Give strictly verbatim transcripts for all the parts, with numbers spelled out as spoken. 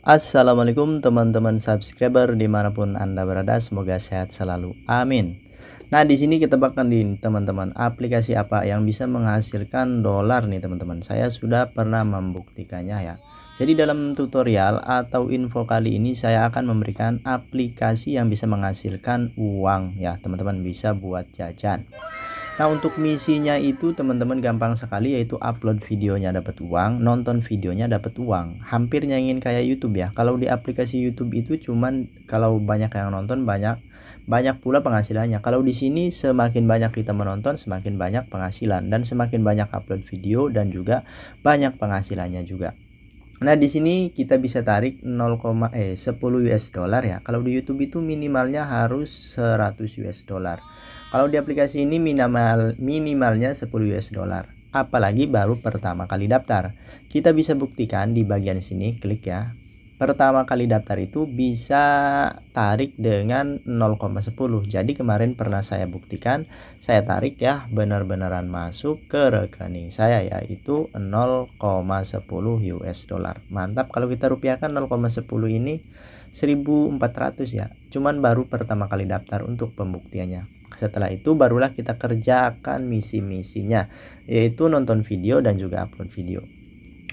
Assalamualaikum teman-teman subscriber dimanapun Anda berada, semoga sehat selalu, amin. Nah, di sini kita bakal di teman-teman aplikasi apa yang bisa menghasilkan dolar nih teman-teman. Saya sudah pernah membuktikannya ya. Jadi dalam tutorial atau info kali ini saya akan memberikan aplikasi yang bisa menghasilkan uang ya teman-teman, bisa buat jajan. Nah, untuk misinya itu teman-teman gampang sekali, yaitu upload videonya dapat uang, nonton videonya dapat uang. Hampir nyangin kayak YouTube ya. Kalau di aplikasi YouTube itu cuman kalau banyak yang nonton banyak banyak pula penghasilannya. Kalau di sini semakin banyak kita menonton semakin banyak penghasilan, dan semakin banyak upload video dan juga banyak penghasilannya juga. Nah, di sini kita bisa tarik nol, eh, sepuluh U S dollar ya. Kalau di YouTube itu minimalnya harus seratus U S dollar. Kalau di aplikasi ini minimal minimalnya sepuluh U S dollar. Apalagi baru pertama kali daftar. Kita bisa buktikan di bagian sini, klik ya. Pertama kali daftar itu bisa tarik dengan nol koma satu nol. Jadi kemarin pernah saya buktikan, saya tarik ya, benar-beneran masuk ke rekening saya yaitu nol koma satu nol U S dollar. Mantap, kalau kita rupiahkan nol koma satu nol ini seribu empat ratus ya. Cuman baru pertama kali daftar untuk pembuktiannya. Setelah itu barulah kita kerjakan misi-misinya, yaitu nonton video dan juga upload video.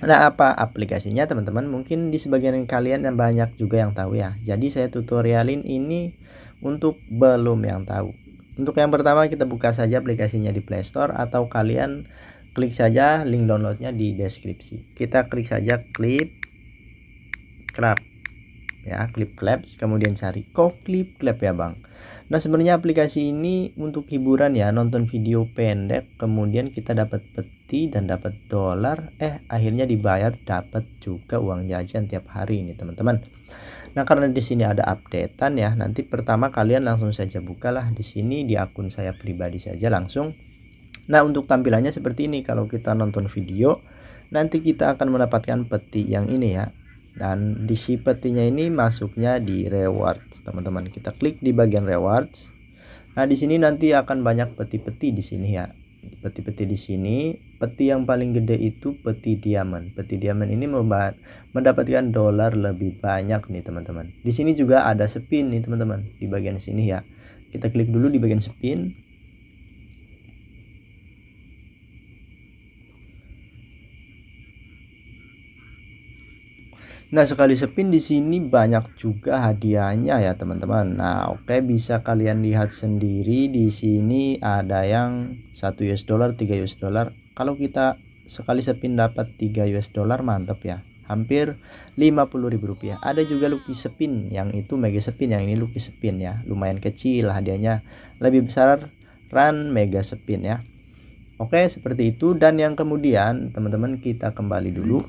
Nah, apa aplikasinya teman-teman? Mungkin di sebagian kalian yang banyak juga yang tahu ya. Jadi saya tutorialin ini untuk belum yang tahu. Untuk yang pertama kita buka saja aplikasinya di Play Store, atau kalian klik saja link downloadnya di deskripsi. Kita klik saja ClipClaps ya, ClipClaps, kemudian cari kok ClipClaps ya bang. Nah, sebenarnya aplikasi ini untuk hiburan ya, nonton video pendek, kemudian kita dapat peti dan dapat dolar, eh akhirnya dibayar, dapat juga uang jajan tiap hari ini teman-teman. Nah, karena di sini ada updatean ya, nanti pertama kalian langsung saja bukalah di sini di akun saya pribadi saja langsung. Nah, untuk tampilannya seperti ini. Kalau kita nonton video, nanti kita akan mendapatkan peti yang ini ya. Dan di si petinya ini masuknya di reward teman-teman. Kita klik di bagian rewards. Nah, di sini nanti akan banyak peti-peti di sini ya. Peti-peti di sini, peti yang paling gede itu peti diamond. Peti diamond ini mendapatkan dolar lebih banyak nih teman-teman. Di sini juga ada spin nih teman-teman, di bagian sini ya. Kita klik dulu di bagian spin. Nah, sekali spin di sini banyak juga hadiahnya ya teman-teman. Nah, oke, bisa kalian lihat sendiri di sini ada yang satu U S dollar, tiga U S dollar. Kalau kita sekali spin dapat tiga U S dollar, mantap ya. Hampir lima puluh ribu rupiah. Ada juga lucky spin, yang itu mega spin, yang ini lucky spin ya. Lumayan kecil hadiahnya. Lebih besar run mega spin ya. Oke, seperti itu. Dan yang kemudian teman-teman kita kembali dulu.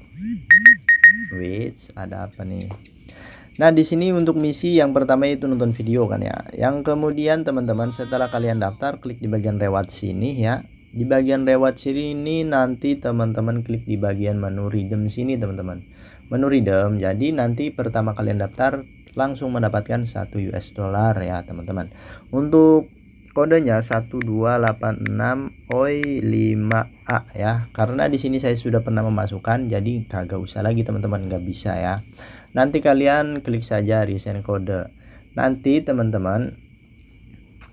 Wait, ada apa nih? Nah, di sini untuk misi yang pertama itu nonton video kan ya. Yang kemudian teman-teman setelah kalian daftar, klik di bagian reward sini ya. Di bagian reward sini ini nanti teman-teman klik di bagian menu redeem sini teman-teman. Menu redeem. Jadi nanti pertama kalian daftar langsung mendapatkan satu U S dollar ya teman-teman. Untuk kodenya satu dua delapan enam O I lima A ya. Karena di sini saya sudah pernah memasukkan, jadi kagak usah lagi teman-teman, nggak bisa ya. Nanti kalian klik saja reset kode. Nanti teman-teman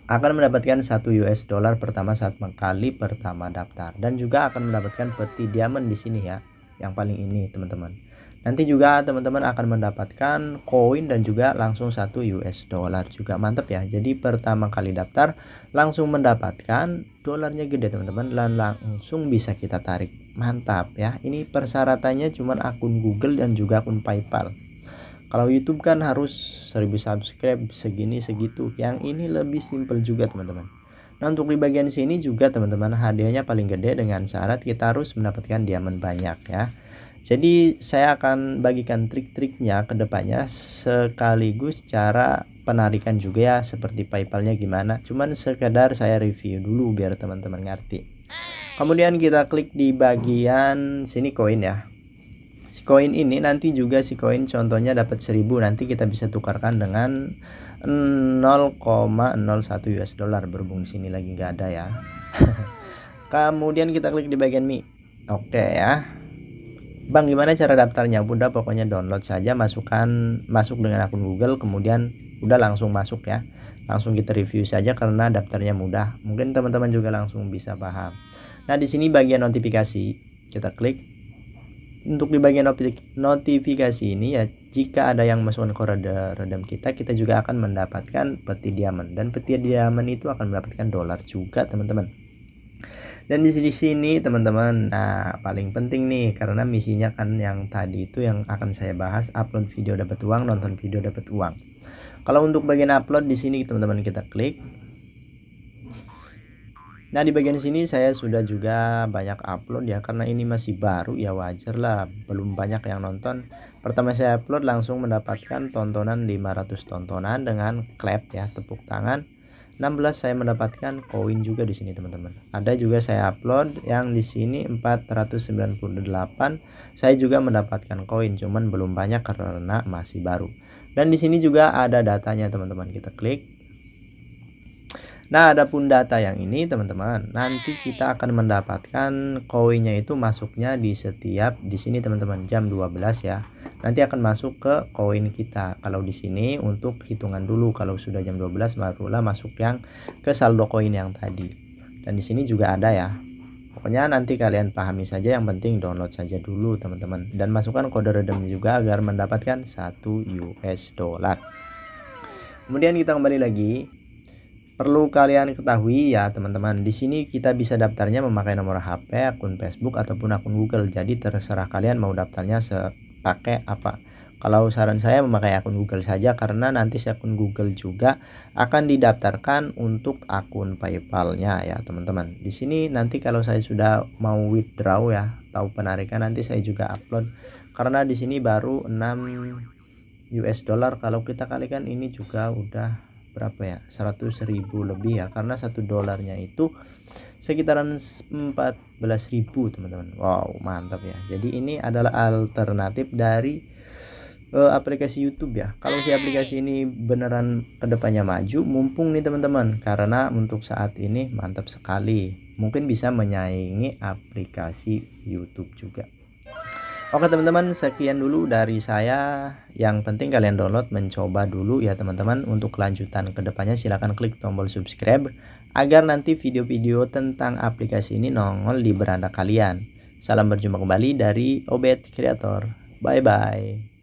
akan mendapatkan satu U S dollar pertama saat kali pertama daftar, dan juga akan mendapatkan peti diamond di sini ya, yang paling ini teman-teman. Nanti juga teman-teman akan mendapatkan koin dan juga langsung satu U S dollar juga, mantap ya. Jadi pertama kali daftar langsung mendapatkan dolarnya gede teman-teman, dan langsung bisa kita tarik, mantap ya. Ini persyaratannya cuman akun Google dan juga akun PayPal. Kalau YouTube kan harus seribu subscribe segini segitu. Yang ini lebih simple juga teman-teman. Nah, untuk di bagian sini juga teman-teman hadiahnya paling gede, dengan syarat kita harus mendapatkan diamond banyak ya. Jadi saya akan bagikan trik-triknya ke depannya, sekaligus cara penarikan juga ya, seperti PayPal-nya gimana. Cuman sekedar saya review dulu biar teman-teman ngerti. Kemudian kita klik di bagian sini koin ya. si koin ini nanti juga si koin contohnya dapat seribu nanti kita bisa tukarkan dengan nol koma nol satu US dollar. Berhubung sini lagi nggak ada ya. Kemudian kita klik di bagian Mi. Oke ya. Bang, gimana cara daftarnya? Udah, pokoknya download saja, masukkan masuk dengan akun Google, kemudian udah langsung masuk ya. Langsung kita review saja karena daftarnya mudah. Mungkin teman-teman juga langsung bisa paham. Nah, di sini bagian notifikasi kita klik. Untuk di bagian notifikasi ini ya, jika ada yang masukkan kode redam kita, kita juga akan mendapatkan peti diamond, dan peti diamond itu akan mendapatkan dolar juga teman-teman. Dan di sini teman-teman, nah paling penting nih, karena misinya kan yang tadi itu yang akan saya bahas, upload video dapat uang, nonton video dapat uang. Kalau untuk bagian upload di sini teman-teman kita klik. Nah, di bagian sini saya sudah juga banyak upload ya, karena ini masih baru ya, wajar lah belum banyak yang nonton. Pertama saya upload langsung mendapatkan tontonan lima ratus tontonan dengan clap ya, tepuk tangan. enam belas saya mendapatkan koin juga di sini teman-teman. Ada juga saya upload yang di sini empat ratus sembilan puluh delapan, saya juga mendapatkan koin, cuman belum banyak karena masih baru. Dan di sini juga ada datanya teman-teman, kita klik. Nah, adapun data yang ini teman-teman, nanti kita akan mendapatkan koinnya itu masuknya di setiap di sini teman-teman jam dua belas ya. Nanti akan masuk ke koin kita. Kalau di sini untuk hitungan dulu, kalau sudah jam dua belas barulah masuk yang ke saldo koin yang tadi. Dan di sini juga ada ya. Pokoknya nanti kalian pahami saja, yang penting download saja dulu teman-teman, dan masukkan kode redeemnya juga agar mendapatkan satu US dollar. Kemudian kita kembali lagi. Perlu kalian ketahui ya teman-teman, di sini kita bisa daftarnya memakai nomor H P, akun Facebook ataupun akun Google. Jadi terserah kalian mau daftarnya pakai apa. Kalau saran saya memakai akun Google saja, karena nanti si akun Google juga akan didaftarkan untuk akun PayPal-nya ya teman-teman. Di sini nanti kalau saya sudah mau withdraw ya, atau penarikan, nanti saya juga upload, karena di sini baru enam US dollar. Kalau kita kalikan ini juga udah berapa ya, seratus ribu lebih ya, karena satu dolarnya itu sekitaran empat belas ribu teman-teman. Wow, mantap ya. Jadi ini adalah alternatif dari uh, aplikasi YouTube ya. Kalau si aplikasi ini beneran kedepannya maju, mumpung nih teman-teman, karena untuk saat ini mantap sekali, mungkin bisa menyaingi aplikasi YouTube juga. Oke teman-teman, sekian dulu dari saya. Yang penting kalian download, mencoba dulu ya teman-teman. Untuk kelanjutan kedepannya silahkan klik tombol subscribe, agar nanti video-video tentang aplikasi ini nongol di beranda kalian. Salam berjumpa kembali dari Obetz Creator. Bye-bye.